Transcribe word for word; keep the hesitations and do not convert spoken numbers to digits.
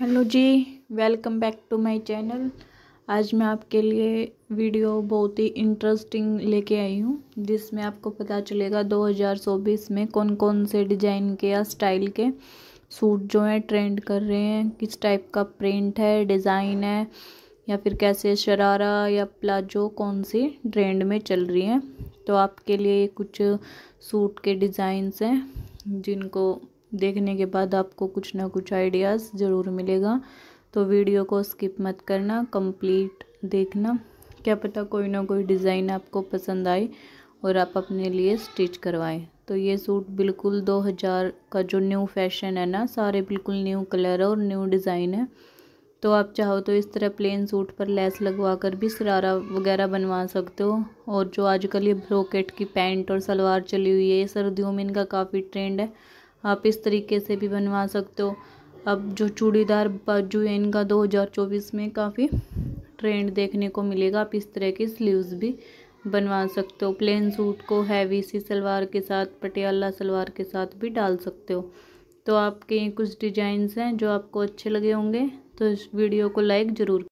Hello ji, welcome back to my channel. आज मैं आपके लिए वीडियो बहुत ही इंटरेस्टिंग लेके आई हूँ, जिसमें आपको पता चलेगा दो हज़ार चौबीस में कौन कौन से डिज़ाइन के या स्टाइल के सूट जो हैं ट्रेंड कर रहे हैं। किस टाइप का प्रिंट है, डिज़ाइन है, या फिर कैसे शरारा या प्लाजो कौन सी ट्रेंड में चल रही हैं। तो आपके लिए कुछ सूट के डिज़ाइंस हैं जिनको देखने के बाद आपको कुछ ना कुछ आइडियाज़ ज़रूर मिलेगा। तो वीडियो को स्किप मत करना, कंप्लीट देखना, क्या पता कोई ना कोई डिज़ाइन आपको पसंद आए और आप अपने लिए स्टिच करवाएं। तो ये सूट बिल्कुल दो हज़ार का जो न्यू फैशन है ना, सारे बिल्कुल न्यू कलर और न्यू डिज़ाइन है। तो आप चाहो तो इस तरह प्लेन सूट पर लेस लगवा कर भी शरारा वगैरह बनवा सकते हो। और जो आजकल ये ब्रोकेट की पैंट और सलवार चली हुई है, सर्दियों में इनका काफ़ी ट्रेंड है, आप इस तरीके से भी बनवा सकते हो। अब जो चूड़ीदार बाजू है इनका दो हज़ार चौबीस में काफ़ी ट्रेंड देखने को मिलेगा। आप इस तरह की स्लीव्स भी बनवा सकते हो। प्लेन सूट को हैवी सी सलवार के साथ, पटियाला सलवार के साथ भी डाल सकते हो। तो आपके कुछ डिजाइन्स हैं जो आपको अच्छे लगे होंगे। तो इस वीडियो को लाइक ज़रूर